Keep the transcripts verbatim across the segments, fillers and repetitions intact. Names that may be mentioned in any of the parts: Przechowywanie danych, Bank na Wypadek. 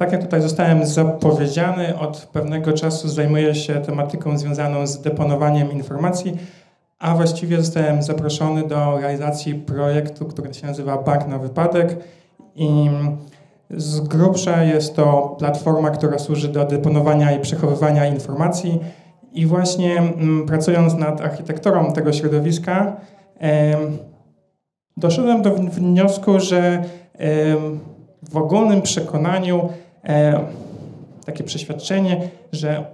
Tak jak tutaj zostałem zapowiedziany, od pewnego czasu zajmuję się tematyką związaną z deponowaniem informacji, a właściwie zostałem zaproszony do realizacji projektu, który się nazywa Bank na Wypadek. I z grubsza jest to platforma, która służy do deponowania i przechowywania informacji. I właśnie m, pracując nad architekturą tego środowiska, e, doszedłem do wniosku, że e, w ogólnym przekonaniu e, takie przeświadczenie, że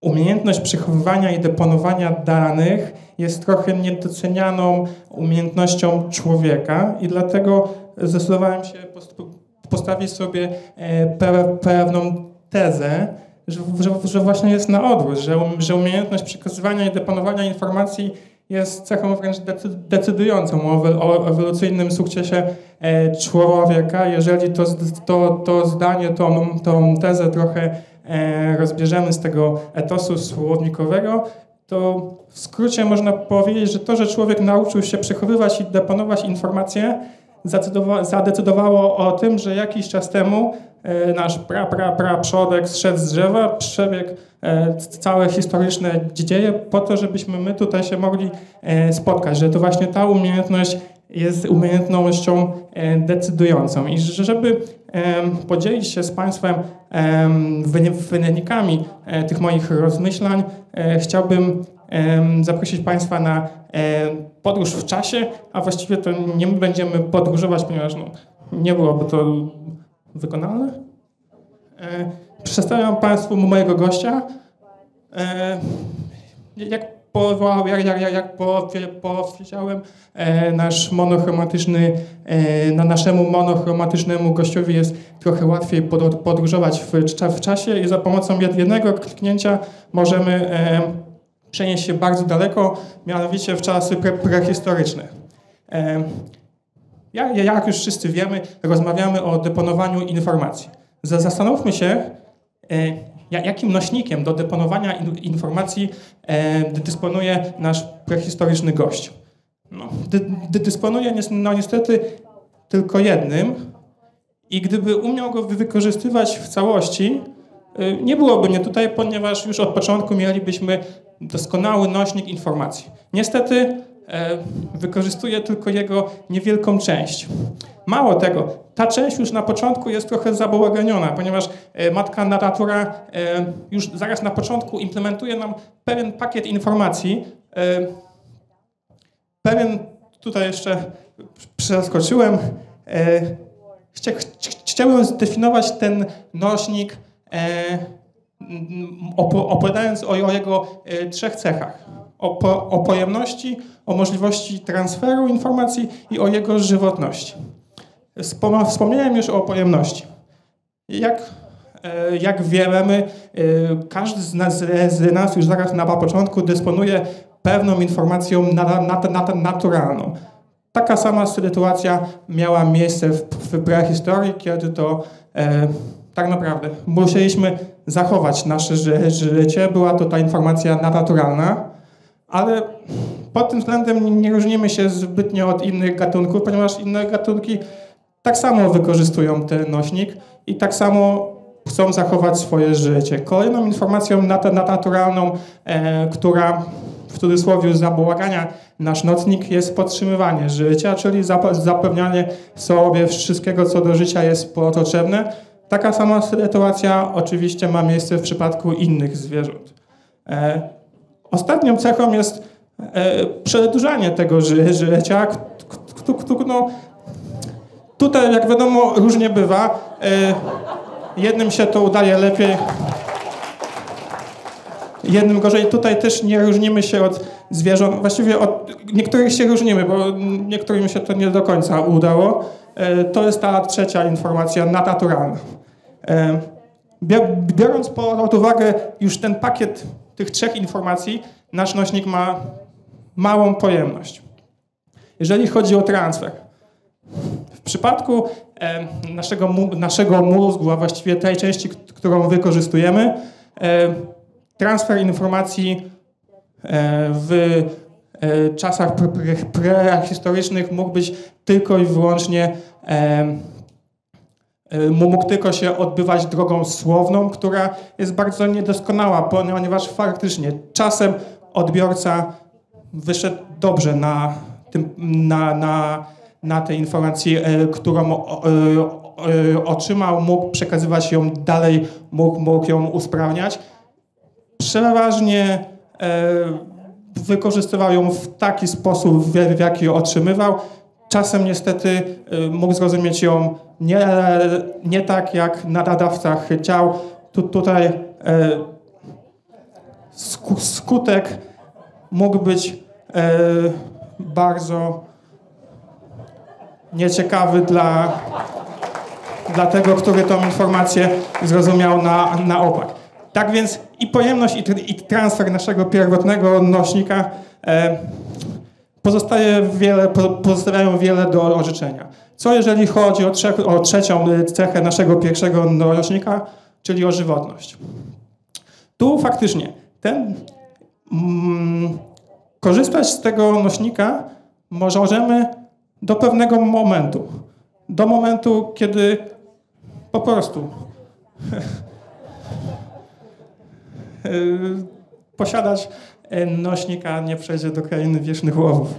umiejętność przechowywania i deponowania danych jest trochę niedocenianą umiejętnością człowieka i dlatego zdecydowałem się postawić sobie pe pewną tezę, że, że, że właśnie jest na odwrót, że, um że umiejętność przekazywania i deponowania informacji jest cechą wręcz decy decydującą o, o ewolucyjnym sukcesie e, człowieka. Jeżeli to, to, to zdanie, tą, tą tezę trochę e, rozbierzemy z tego etosu słownikowego, to w skrócie można powiedzieć, że to, że człowiek nauczył się przechowywać i deponować informacje, zadecydowa zadecydowało o tym, że jakiś czas temu e, nasz pra, pra, pra przodek zszedł z drzewa, przebiegł e, całe historyczne dzieje po to, żebyśmy my tutaj się mogli e, spotkać, że to właśnie ta umiejętność jest umiejętnością e, decydującą. I żeby e, podzielić się z Państwem e, wynikami e, tych moich rozmyślań, e, chciałbym zaprosić Państwa na podróż w czasie, a właściwie to nie będziemy podróżować, ponieważ no, nie byłoby to wykonalne. Przedstawiam Państwu mojego gościa. Jak, powołał, jak, jak, jak powiedziałem, nasz monochromatyczny, naszemu monochromatycznemu gościowi jest trochę łatwiej podróżować w czasie i za pomocą jednego kliknięcia możemy przenieść się bardzo daleko, mianowicie w czasy pre prehistoryczne. E, ja, jak już wszyscy wiemy, rozmawiamy o deponowaniu informacji. Z, zastanówmy się, e, jakim nośnikiem do deponowania in informacji e, dysponuje nasz prehistoryczny gość. No, dy dy dysponuje ni no, niestety tylko jednym i gdyby umiał go wykorzystywać w całości, e, nie byłoby mnie tutaj, ponieważ już od początku mielibyśmy doskonały nośnik informacji. Niestety e, wykorzystuje tylko jego niewielką część. Mało tego, ta część już na początku jest trochę zabałaganiona, ponieważ e, matka natura e, już zaraz na początku implementuje nam pewien pakiet informacji. E, pewien, tutaj jeszcze przeskoczyłem, e, chcia, chcia, chciałbym zdefiniować ten nośnik e, opowiadając o jego trzech cechach. O, po, o pojemności, o możliwości transferu informacji i o jego żywotności. Wspomniałem już o pojemności. Jak, jak wiemy, każdy z nas, z nas już zaraz na początku dysponuje pewną informacją naturalną. Taka sama sytuacja miała miejsce w, w prehistorii, kiedy to e, tak naprawdę musieliśmy zachować nasze życie. Była to ta informacja naturalna, ale pod tym względem nie różnimy się zbytnio od innych gatunków, ponieważ inne gatunki tak samo wykorzystują ten nośnik i tak samo chcą zachować swoje życie. Kolejną informacją naturalną, e, która w cudzysłowie zabałagania nasz nocnik, jest podtrzymywanie życia, czyli zapewnianie sobie wszystkiego, co do życia jest potrzebne. Taka sama sytuacja oczywiście ma miejsce w przypadku innych zwierząt. E, ostatnią cechą jest e, przedłużanie tego ży życia. K no, tutaj, jak wiadomo, różnie bywa. E, jednym się to udaje lepiej, jednym gorzej. Tutaj też nie różnimy się od zwierząt. Właściwie od niektórych się różnimy, bo niektórym się to nie do końca udało. E, to jest ta trzecia informacja naturalna. Biorąc pod uwagę już ten pakiet tych trzech informacji, nasz nośnik ma małą pojemność. Jeżeli chodzi o transfer, w przypadku naszego, naszego mózgu, a właściwie tej części, którą wykorzystujemy, transfer informacji w czasach prehistorycznych mógł być tylko i wyłącznie mógł tylko się odbywać drogą słowną, która jest bardzo niedoskonała, ponieważ faktycznie czasem odbiorca wyszedł dobrze na, tym, na, na, na tej informacji, którą otrzymał, mógł przekazywać ją dalej, mógł, mógł ją usprawniać. Przeważnie wykorzystywał ją w taki sposób, w jaki ją otrzymywał. Czasem niestety mógł zrozumieć ją nie, nie tak, jak nadawca chciał. Tu, tutaj skutek mógł być bardzo nieciekawy dla, dla tego, który tą informację zrozumiał na, na opak. Tak więc i pojemność, i, i transfer naszego pierwotnego nośnika Pozostaje wiele, pozostawiają wiele do orzeczenia. Co jeżeli chodzi o, trzech, o trzecią cechę naszego pierwszego nośnika, czyli o żywotność? Tu faktycznie ten, mm, korzystać z tego nośnika możemy do pewnego momentu. Do momentu, kiedy po prostu posiadać nośnika nie przejdzie do krainy wiecznych łowów.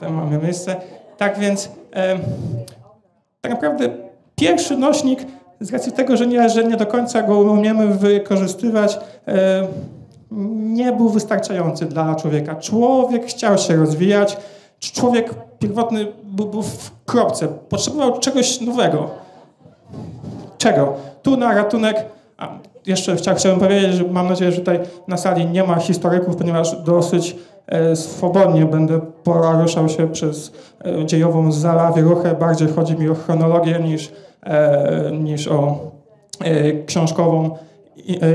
Tam mamy miejsce. Tak więc e, tak naprawdę pierwszy nośnik, z racji tego, że nie, że nie do końca go umiemy wykorzystywać, e, nie był wystarczający dla człowieka. Człowiek chciał się rozwijać. Człowiek pierwotny był, był w kropce. Potrzebował czegoś nowego. Czego? Tu na ratunek... A, Jeszcze chciałbym powiedzieć, że mam nadzieję, że tutaj na sali nie ma historyków, ponieważ dosyć swobodnie będę poruszał się przez dziejową zawieruchę. Bardziej chodzi mi o chronologię niż, niż o książkową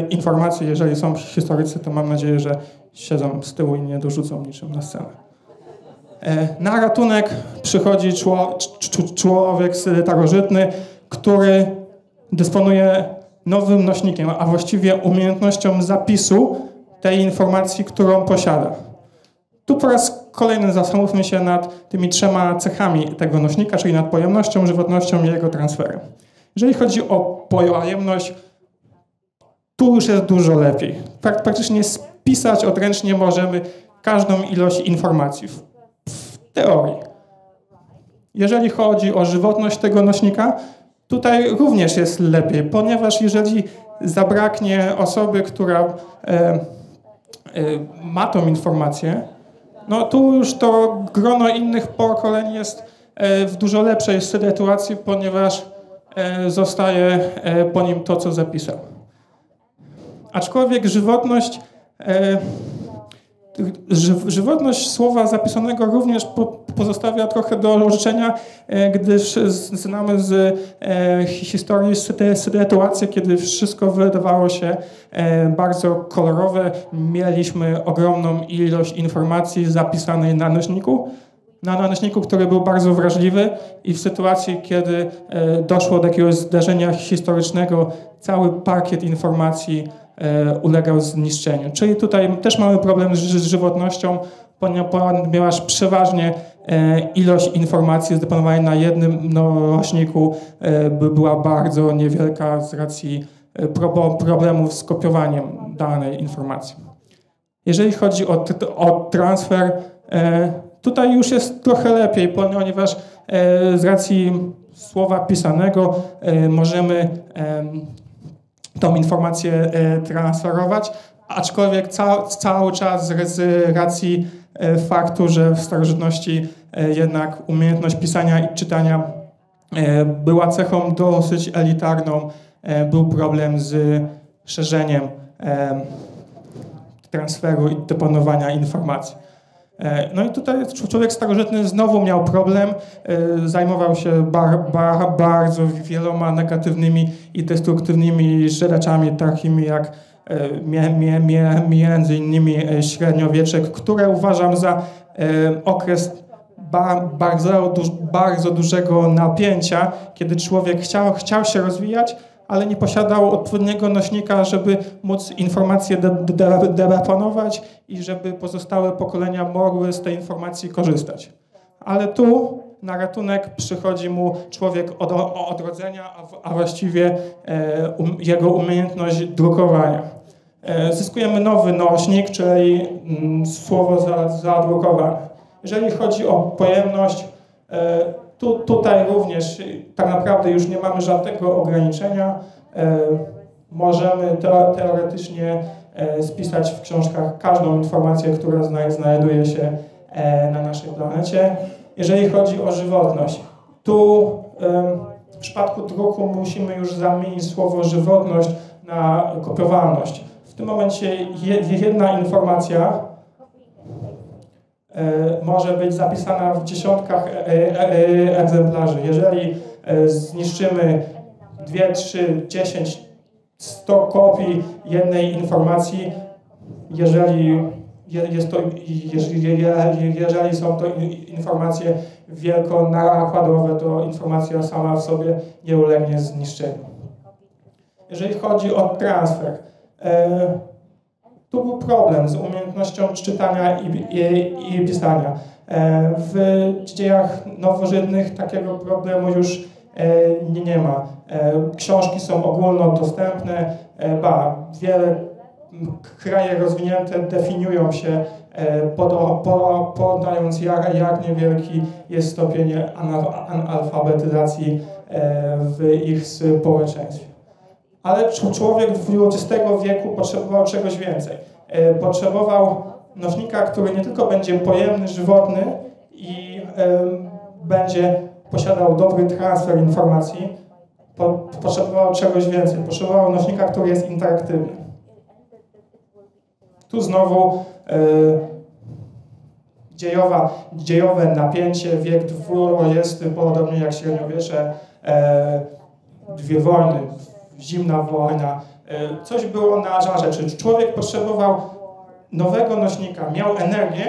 informację. Jeżeli są historycy, to mam nadzieję, że siedzą z tyłu i nie dorzucą niczym na scenę. Na ratunek przychodzi człowiek starożytny, który dysponuje nowym nośnikiem, a właściwie umiejętnością zapisu tej informacji, którą posiada. Tu po raz kolejny zastanówmy się nad tymi trzema cechami tego nośnika, czyli nad pojemnością, żywotnością i jego transferem. Jeżeli chodzi o pojemność, tu już jest dużo lepiej. Praktycznie spisać odręcznie możemy każdą ilość informacji w, w teorii. Jeżeli chodzi o żywotność tego nośnika, tutaj również jest lepiej, ponieważ jeżeli zabraknie osoby, która e, e, ma tą informację, no tu już to grono innych pokoleń jest e, w dużo lepszej sytuacji, ponieważ e, zostaje e, po nim to, co zapisał. Aczkolwiek żywotność, e, ży, żywotność słowa zapisanego również po pozostawia trochę do życzenia, gdyż znamy z historii sytuację, kiedy wszystko wydawało się bardzo kolorowe. Mieliśmy ogromną ilość informacji zapisanej na nośniku, na nośniku, który był bardzo wrażliwy, i w sytuacji, kiedy doszło do jakiegoś zdarzenia historycznego, cały pakiet informacji ulegał zniszczeniu. Czyli tutaj też mamy problem z żywotnością, ponieważ przeważnie ilość informacji zdeponowanej na jednym nośniku była bardzo niewielka z racji problemów z kopiowaniem danej informacji. Jeżeli chodzi o, o transfer, tutaj już jest trochę lepiej, ponieważ z racji słowa pisanego możemy tą informację transferować, aczkolwiek ca cały czas z racji faktu, że w starożytności jednak umiejętność pisania i czytania była cechą dosyć elitarną, był problem z szerzeniem transferu i deponowania informacji. No i tutaj człowiek starożytny znowu miał problem, zajmował się bar, bar, bardzo wieloma negatywnymi i destruktywnymi rzeczami, takimi jak między innymi średniowiecze, które uważam za okres bardzo, bardzo dużego napięcia, kiedy człowiek chciał, chciał się rozwijać, ale nie posiadał odpowiedniego nośnika, żeby móc informacje deponować i żeby pozostałe pokolenia mogły z tej informacji korzystać. Ale tu na ratunek przychodzi mu człowiek od, od rodzenia, a, a właściwie e, um, jego umiejętność drukowania. E, zyskujemy nowy nośnik, czyli m, słowo zadrukowane. Jeżeli chodzi o pojemność, e, tu, tutaj również tak naprawdę już nie mamy żadnego ograniczenia. E, możemy te, teoretycznie e, spisać w książkach każdą informację, która zna, znajduje się e, na naszej planecie. Jeżeli chodzi o żywotność, tu w przypadku druku musimy już zamienić słowo żywotność na kopiowalność. W tym momencie jedna informacja może być zapisana w dziesiątkach egzemplarzy. Jeżeli zniszczymy dwie, trzy, dziesięć, sto kopii jednej informacji, jeżeli Jest to, jeżeli są to informacje wielkonakładowe, to informacja sama w sobie nie ulegnie zniszczeniu. Jeżeli chodzi o transfer, tu był problem z umiejętnością czytania i, i, i pisania. W dziejach nowożytnych takiego problemu już nie, nie ma. Książki są ogólnodostępne, ba, wiele kraje rozwinięte definiują się, podając jak, jak niewielki jest stopień analfabetyzacji w ich społeczeństwie. Ale człowiek w dwudziestego wieku potrzebował czegoś więcej. Potrzebował nośnika, który nie tylko będzie pojemny, żywotny i będzie posiadał dobry transfer informacji, potrzebował czegoś więcej. Potrzebował nośnika, który jest interaktywny. Tu znowu e, dziejowa, dziejowe napięcie, wiek dwudziesty, podobnie jak średniowiecze, e, dwie wojny, zimna wojna. E, coś było na żarze. Czyli człowiek potrzebował nowego nośnika, miał energię,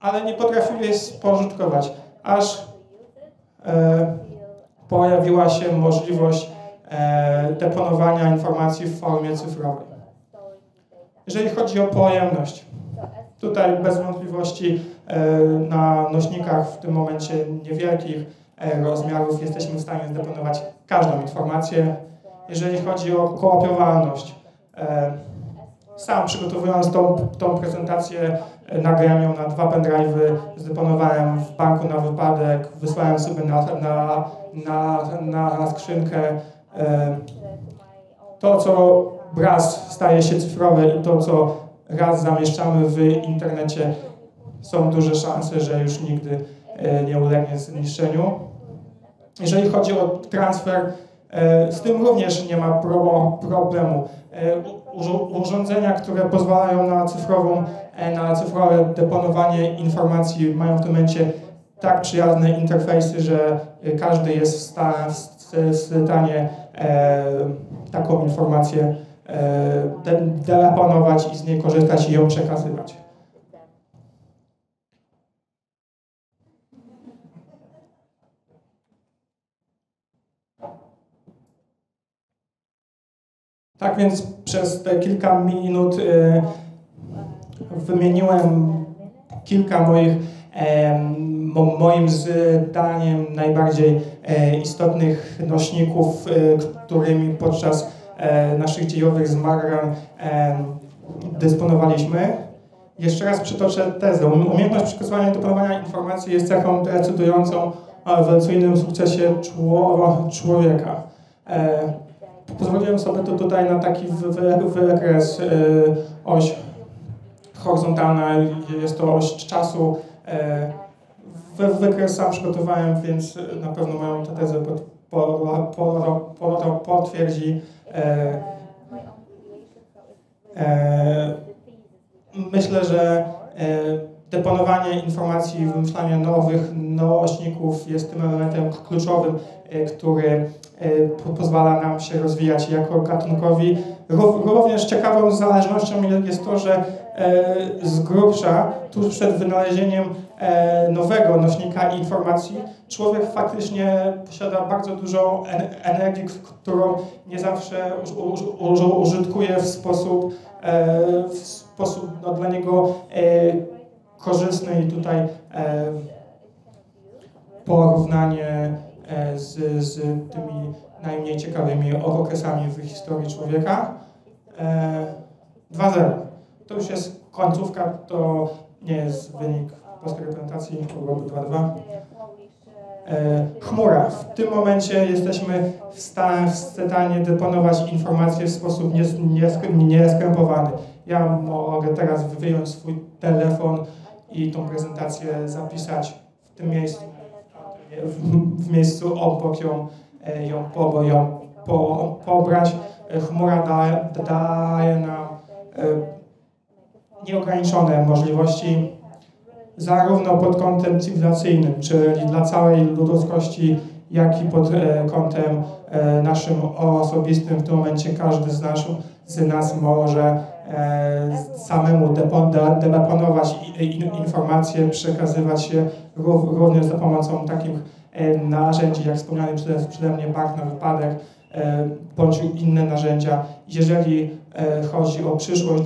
ale nie potrafił jej spożytkować, aż e, pojawiła się możliwość e, deponowania informacji w formie cyfrowej. Jeżeli chodzi o pojemność, tutaj bez wątpliwości na nośnikach w tym momencie niewielkich rozmiarów jesteśmy w stanie zdeponować każdą informację. Jeżeli chodzi o kopiowalność, sam przygotowując tą, tą prezentację, nagrałem ją na dwa pendrive'y, zdeponowałem w banku na wypadek, wysłałem sobie na, na, na, na skrzynkę. To, co raz staje się cyfrowe i to, co raz zamieszczamy w internecie, są duże szanse, że już nigdy nie ulegnie zniszczeniu. Jeżeli chodzi o transfer, z tym również nie ma problemu. Urządzenia, które pozwalają na cyfrową, na cyfrowe deponowanie informacji, mają w tym momencie tak przyjazne interfejsy, że każdy jest w stanie taką informację deponować i z niej korzystać i ją przekazywać. Tak więc przez te kilka minut wymieniłem kilka moich, moim zdaniem, najbardziej istotnych nośników, którymi podczas naszych dziejowych zmagań dysponowaliśmy. Jeszcze raz przytoczę tezę. Umiejętność przekazywania i deponowania informacji jest cechą decydującą o ewolucyjnym sukcesie człowieka. Pozwoliłem sobie to tutaj na taki wykres, oś horyzontalna, jest to oś czasu. Wykres sam przygotowałem, więc na pewno moją tę tezę potwierdzi. E, e, myślę, że e, deponowanie informacji i wymyślanie nowych nośników jest tym elementem kluczowym, e, który e, pozwala nam się rozwijać jako gatunkowi. Ró również ciekawą zależnością jest to, że e, z grubsza, tuż przed wynalezieniem e, nowego nośnika informacji, człowiek faktycznie posiada bardzo dużą en energii, którą nie zawsze uż uż użytkuje w sposób, e, w sposób no, dla niego e, korzystny i tutaj e, porównanie z, z tymi najmniej ciekawymi okresami w historii człowieka. dwa zero. To już jest końcówka, to nie jest wynik polskiej reprezentacji, byłoby dwa dwa. Chmura. W tym momencie jesteśmy w stanie deponować informacje w sposób nieskrępowany. Ja mogę teraz wyjąć swój telefon i tą prezentację zapisać w tym miejscu, w miejscu obok ją, ją, po, ją po, pobrać. Chmura da, daje nam nieograniczone możliwości, zarówno pod kątem cywilizacyjnym, czyli dla całej ludzkości, jak i pod kątem naszym osobistym. W tym momencie każdy z nas, z nas może samemu deponować informacje, przekazywać je również za pomocą takich narzędzi, jak wspomniany przede mnie Bank na Wypadek, bądź inne narzędzia. Jeżeli chodzi o przyszłość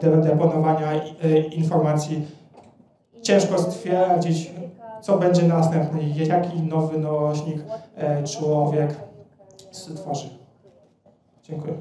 deponowania informacji, ciężko stwierdzić, co będzie następny, jaki nowy nośnik człowiek stworzy. Dziękuję.